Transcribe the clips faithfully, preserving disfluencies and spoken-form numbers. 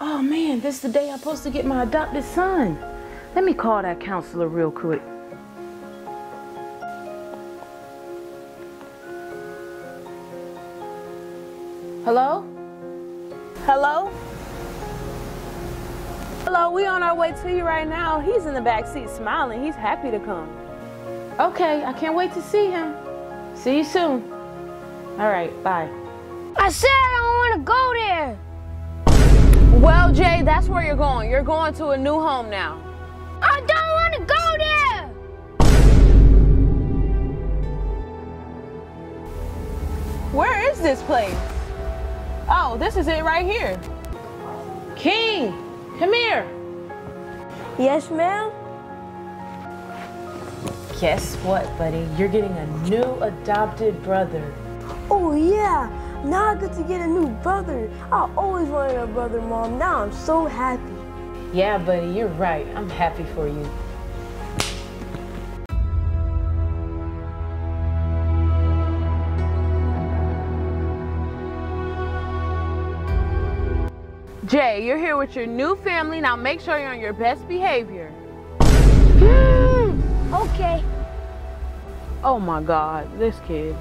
Oh man, this is the day I'm supposed to get my adopted son. Let me call that counselor real quick. Hello? Hello? Hello, we on our way to you right now. He's in the back seat smiling. He's happy to come. Okay, I can't wait to see him. See you soon. All right, bye. I said I don't want to go there. Well, Jay, that's where you're going. You're going to a new home now. I don't want to go there! Where is this place? Oh, this is it right here. King, come here. Yes, ma'am? Guess what, buddy? You're getting a new adopted brother. Oh, yeah. Now I get to get a new brother. I always wanted a brother, Mom. Now I'm so happy. Yeah, buddy, you're right. I'm happy for you. Jay, you're here with your new family. Now make sure you're on your best behavior. Okay. Oh my God, this kid.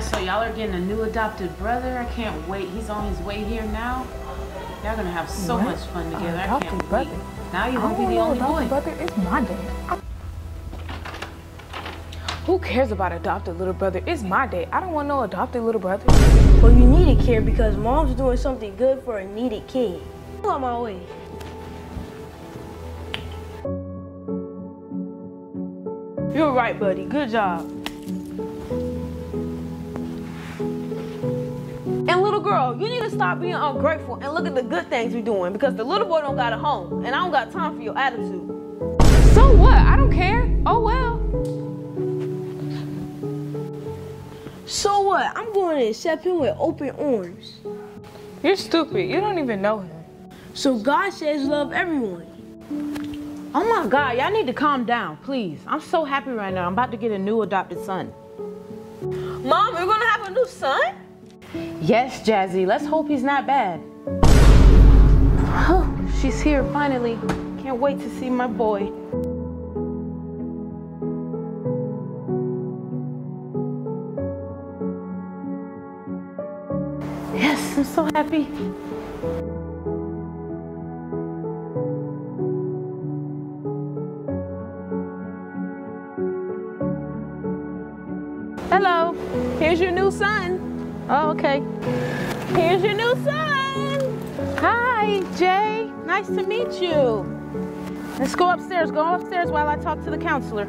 So y'all are getting a new adopted brother. I can't wait. He's on his way here now. Y'all gonna have so what? much fun together. Uh, I can't brother. wait. Now you won't be the only boy. Brother is my dad. Who cares about adopted little brother? It's my dad. I don't want no adopted little brother. Well, you need to care because Mom's doing something good for a needed kid. I'm on my way. You're right, buddy. Good job. Girl, you need to stop being ungrateful and look at the good things we're doing because the little boy don't got a home and I don't got time for your attitude. So what? I don't care. Oh well. So what? I'm going to accept him with open arms. You're stupid. You don't even know him. So God says love everyone. Oh my God, y'all need to calm down, please. I'm so happy right now. I'm about to get a new adopted son. Mom, we're gonna have a new son? Yes, Jazzy. Let's hope he's not bad. Oh, she's here finally. Can't wait to see my boy. Yes, I'm so happy. Hello. Here's your new son. Oh, okay. Here's your new son. Hi, Jay. Nice to meet you. Let's go upstairs. Go upstairs while I talk to the counselor.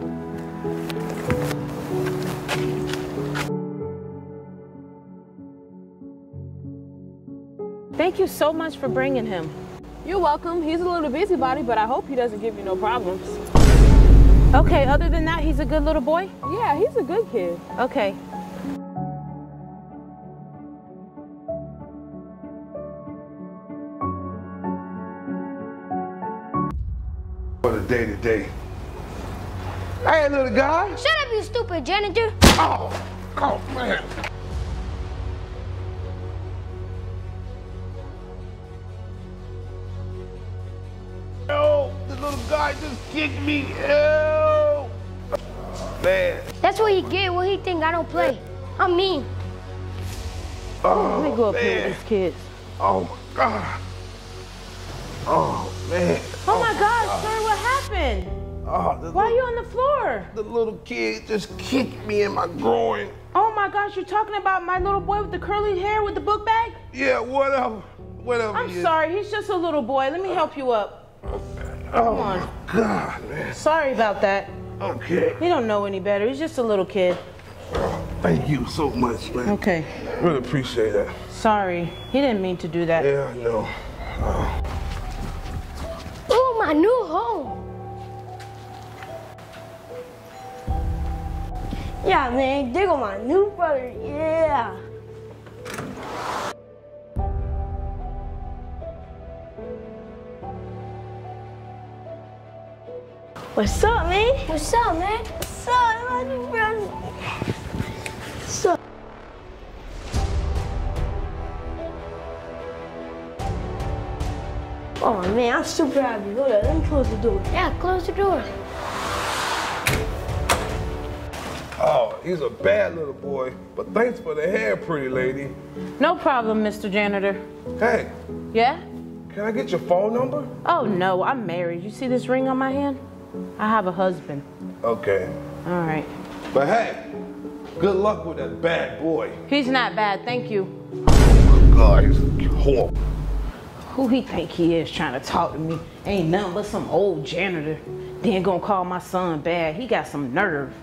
Thank you so much for bringing him. You're welcome. He's a little busybody, but I hope he doesn't give you no problems. Okay, other than that, he's a good little boy? Yeah, he's a good kid. Okay. What a day today. Hey, little guy. Shut up, you stupid janitor. Oh, oh, man. Oh, the little guy just kicked me. Oh, man. That's what he get, what he think I don't play. I'm mean. Oh, Let me go up man. here with these kids. Oh, my God. Oh, man. Oh, my God, oh, sir, what happened? Oh, Why little, are you on the floor? The little kid just kicked me in my groin. Oh, my gosh, you're talking about my little boy with the curly hair with the book bag? Yeah, whatever. Whatever. I'm sorry, he's just a little boy. Let me help you up. Oh, Come on. My God, man. Sorry about that. Okay. He don't know any better. He's just a little kid. Oh, thank you so much, man. Okay. Really appreciate that. Sorry. He didn't mean to do that. Yeah, I know. Oh. My new home. Yeah, man, there go my new brother. Yeah. What's up, man? What's up, man? What's up, my new brother? What's up? Oh man, I'm super happy. Hold on, let me close the door. Yeah, close the door. Oh, he's a bad little boy, but thanks for the hair, pretty lady. No problem, Mister Janitor. Hey. Yeah? Can I get your phone number? Oh no, I'm married. You see this ring on my hand? I have a husband. Okay. All right. But hey, good luck with that bad boy. He's not bad, thank you. Oh God, he's horrible. Who he think he is trying to talk to me? Ain't nothing but some old janitor. Then gonna call my son bad. He got some nerve.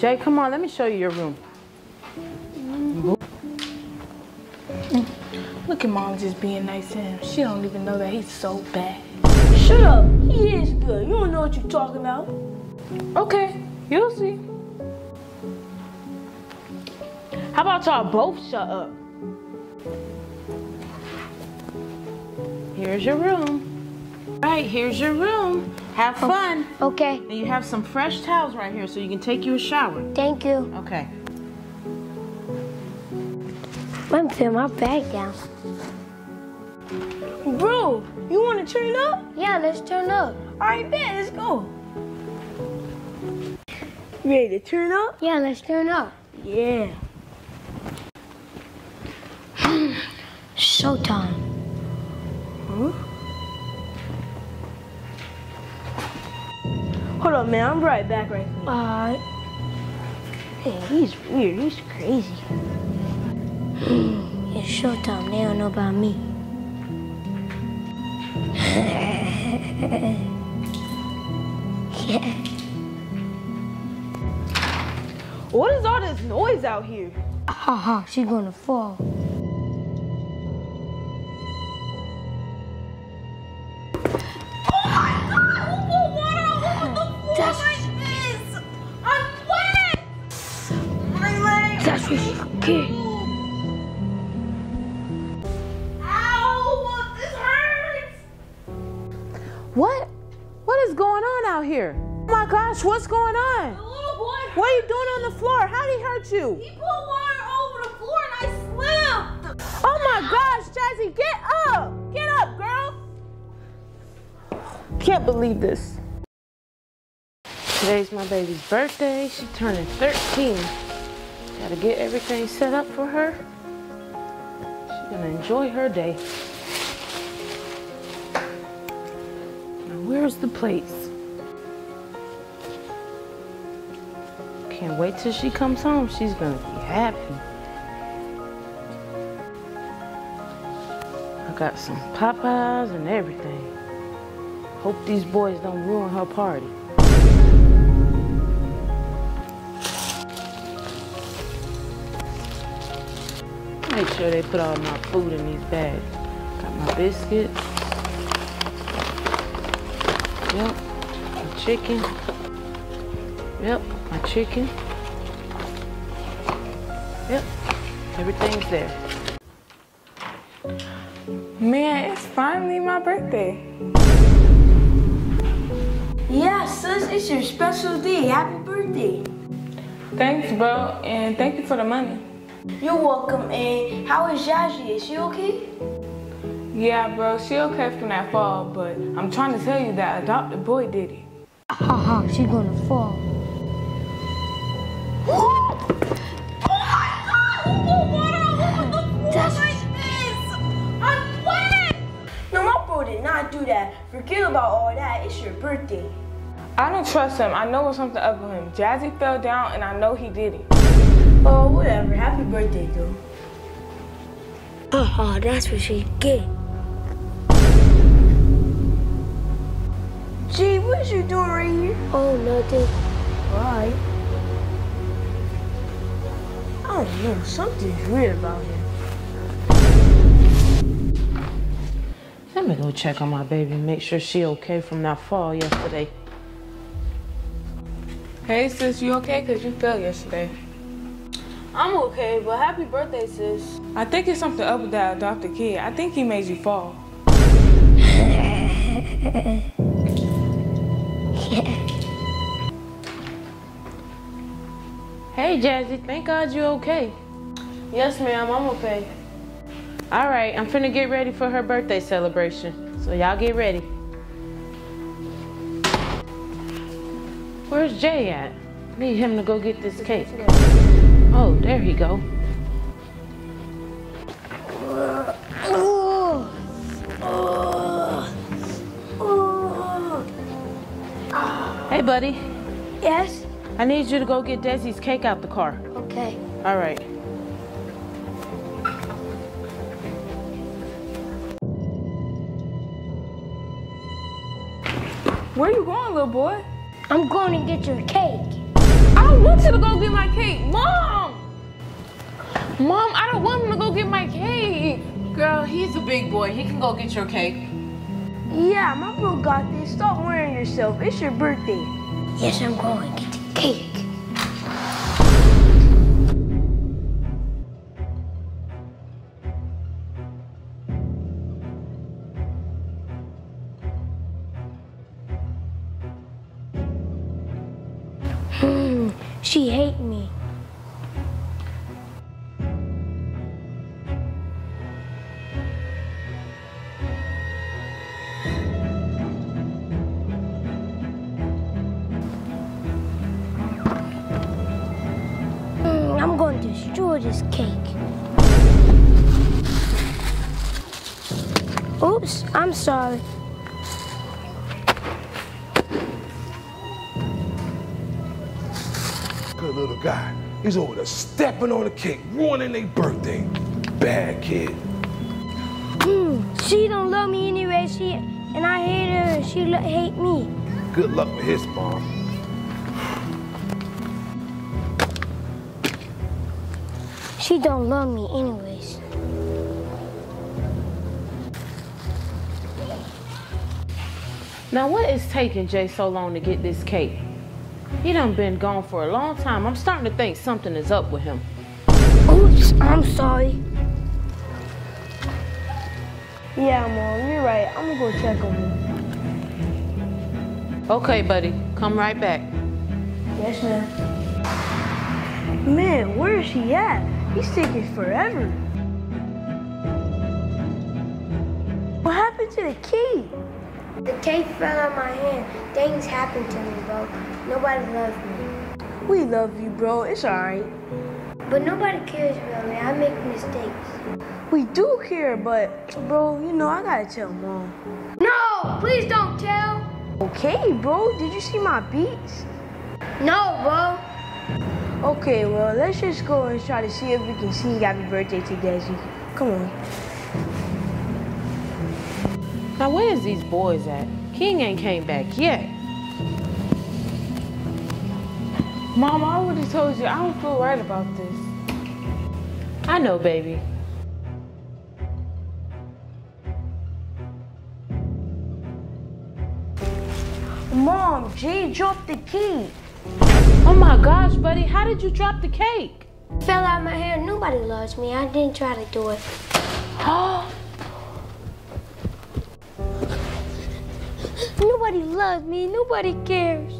Jay, come on, let me show you your room. Look at Mom just being nice to him. She don't even know that he's so bad. Shut up, he is good. You don't know what you're talking about. Okay, you'll see. How about y'all both shut up? Here's your room. All right, here's your room. Have fun. Okay. And you have some fresh towels right here so you can take you a shower. Thank you. Okay. Let me put my bag down. Bro, you want to turn up? Yeah, let's turn up. All right, bet, let's go. You ready to turn up? Yeah, let's turn up. Yeah. Showtime. Huh? Hold on, man. I'm right back right now. Uh, hey, he's weird. He's crazy. It's showtime. They don't know about me. Yeah. What is all this noise out here? Ha ha, she's gonna fall. Kid. Ow! This hurts! What? What is going on out here? Oh my gosh, what's going on? The little boy. What are you doing on the floor? How did he hurt you? He put water over the floor and I slipped! Oh my gosh, Jazzy, get up! Get up, girl! Can't believe this. Today's my baby's birthday. She's turning thirteen. Gotta get everything set up for her. She's gonna enjoy her day. Now, where's the plates? Can't wait till she comes home. She's gonna be happy. I got some Popeyes and everything. Hope these boys don't ruin her party. Make sure they put all my food in these bags. Got my biscuits. Yep, my chicken. Yep, my chicken. Yep, everything's there. Man, it's finally my birthday. Yeah, sis, it's your special day. Happy birthday. Thanks, bro, and thank you for the money. You're welcome. And how is Jazzy? Is she okay? Yeah, bro, she okay from that fall, but I'm trying to tell you that adopted boy did it. Ha ha, she gonna fall. Oh my God! Who put water on the floor like this? I'm wet! No, my bro did not do that. Forget about all that. It's your birthday. I don't trust him. I know there's something up with him. Jazzy fell down, and I know he did it. Oh, whatever. Happy birthday, though. Uh-huh, that's what she get. Gee, what you doing right here? Oh, nothing. Why? I don't know. Something's weird about him. Let me go check on my baby and make sure she okay from that fall yesterday. Hey, sis, you okay? Because you fell yesterday. I'm okay, but happy birthday, sis. I think it's something up with that adopted kid. I think he made you fall. Yeah. Hey, Jazzy. Thank God you're okay. Yes, ma'am. I'm okay. All right. I'm finna get ready for her birthday celebration. So y'all get ready. Where's Jay at? Need him to go get this cake. Oh, there he go. Hey, buddy. Yes? I need you to go get Desi's cake out the car. Okay. All right. Where you going, little boy? I'm going to get your cake. I don't want you to go get my cake. Mom! Mom, I don't want him to go get my cake. Girl, he's a big boy. He can go get your cake. Yeah, my bro got this. Stop worrying yourself. It's your birthday. Yes, I'm going to get the cake. Hmm, she hates me. I'm going to destroy this cake. Oops, I'm sorry. Good little guy. He's over there stepping on the cake, ruining their birthday. Bad kid. Hmm, she don't love me anyway, she, and I hate her, and she hate me. Good luck with his mom. She don't love me anyways. Now what is taking Jay so long to get this cake? He done been gone for a long time. I'm starting to think something is up with him. Oops, I'm sorry. Yeah, Mom, you're right. I'm gonna go check on him. Okay, buddy. Come right back. Yes, ma'am. Man, where is he at? He's taking forever. What happened to the cake? The cake fell out of my hand. Things happen to me, bro. Nobody loves me. We love you, bro. It's all right. But nobody cares about me. I make mistakes. We do care, but, bro, you know, I gotta tell Mom. No, please don't tell. Okay, bro. Did you see my beats? No, bro. Okay, well, let's just go and try to see if we can sing happy birthday to Desi. Come on. Now, where is these boys at? King ain't came back yet. Mom, I already told you I don't feel right about this. I know, baby. Mom, Jay dropped the key. Oh my gosh, buddy, how did you drop the cake? It fell out of my hand. Nobody loves me. I didn't try to do it. Oh. Nobody loves me. Nobody cares.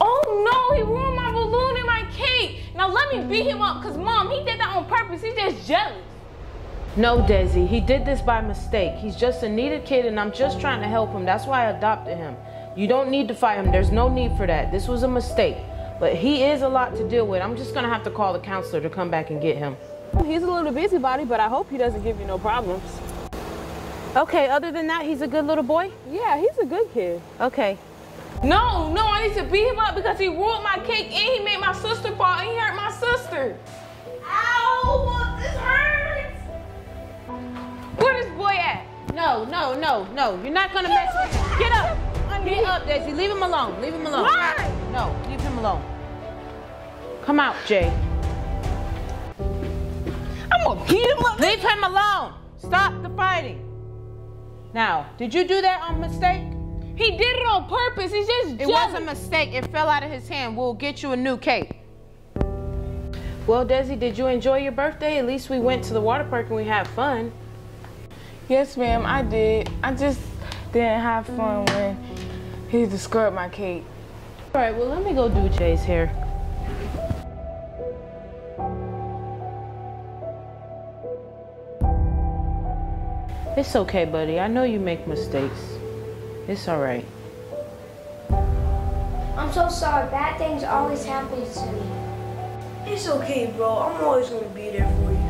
Oh no, he ruined my balloon and my cake. Now let me beat him up, because Mom, he did that on purpose. He's just jealous. No, Desi, he did this by mistake. He's just a needed kid and I'm just trying to help him. That's why I adopted him. You don't need to fight him. There's no need for that. This was a mistake. But he is a lot to deal with. I'm just going to have to call the counselor to come back and get him. He's a little busybody, but I hope he doesn't give you no problems. Okay, other than that, he's a good little boy? Yeah, he's a good kid. Okay. No, no, I need to beat him up because he ruined my cake and he made my sister fall and he hurt my sister. Ow, this hurts. Where this boy at? No, no, no, no. You're not going to mess with him. Get up. Get up, Desi. Leave him alone. Leave him alone. Why? No, leave him alone. Come out, Jay. I'm gonna beat him up. Leave him alone. Stop the fighting. Now, did you do that on mistake? He did it on purpose. He's just jealous. It was a mistake. It fell out of his hand. We'll get you a new cake. Well, Desi, did you enjoy your birthday? At least we went to the water park and we had fun. Yes, ma'am, I did. I just didn't have fun when he destroyed my cake. All right, well, let me go do Jay's hair. It's okay, buddy. I know you make mistakes. It's all right. I'm so sorry. Bad things always happen to me. It's okay, bro. I'm always going to be there for you.